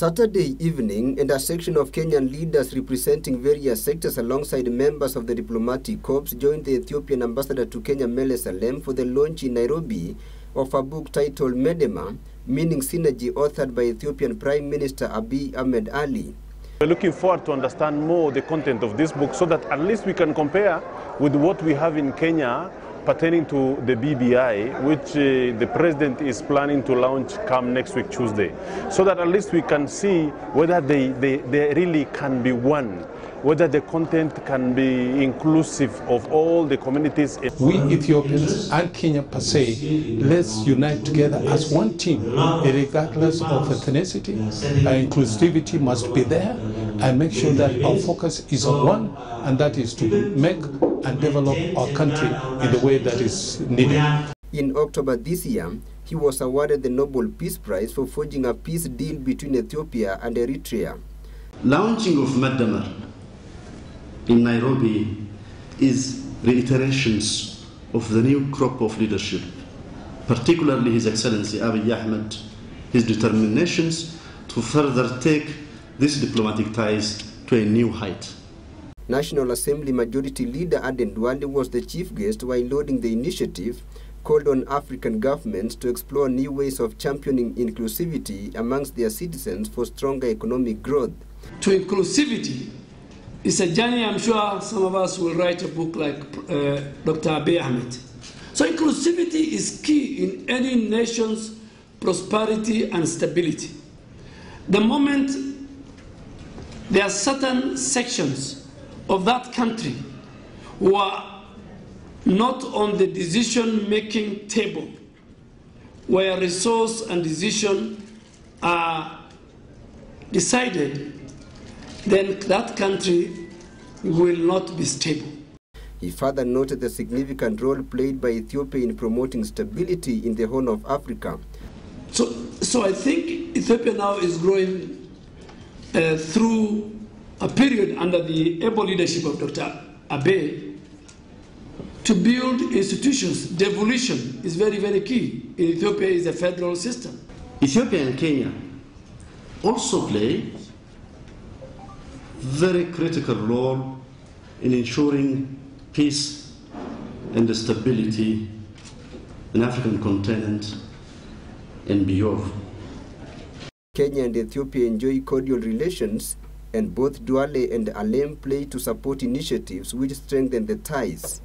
Saturday evening, and a section of Kenyan leaders representing various sectors alongside members of the diplomatic corps joined the Ethiopian ambassador to Kenya, Meles Alem, for the launch in Nairobi of a book titled Medemer, meaning synergy, authored by Ethiopian Prime Minister Abiy Ahmed Ali. We're looking forward to understand more the content of this book so that at least we can compare with what we have in Kenya pertaining to the BBI, which the president is planning to launch come next week, Tuesday, so that at least we can see whether they really can be one, whether the content can be inclusive of all the communities. We Ethiopians and Kenya per se, let's unite together as one team, regardless of ethnicity. Our inclusivity must be there, and make sure that our focus is on one, and that is to make and develop our country in the way that is needed. In October this year, he was awarded the Nobel Peace Prize for forging a peace deal between Ethiopia and Eritrea. Launching of Medemer in Nairobi is reiterations of the new crop of leadership, particularly His Excellency Abiy Ahmed, his determinations to further take these diplomatic ties to a new height. National Assembly Majority Leader Aden Duale was the chief guest while lauding the initiative, called on African governments to explore new ways of championing inclusivity amongst their citizens for stronger economic growth. To inclusivity is a journey. I'm sure some of us will write a book like Dr. Abiy Ahmed. So inclusivity is key in any nation's prosperity and stability. The moment there are certain sections of that country who are not on the decision-making table, where resource and decision are decided, then that country will not be stable. He further noted the significant role played by Ethiopia in promoting stability in the Horn of Africa. So I think Ethiopia now is growing through a period under the able leadership of Dr. Abiy to build institutions. Devolution is very, very key. In Ethiopia is a federal system. Ethiopia and Kenya also play very critical role in ensuring peace and stability in African continent and beyond. Kenya and Ethiopia enjoy cordial relations, and both Duale and Alem play to support initiatives which strengthen the ties.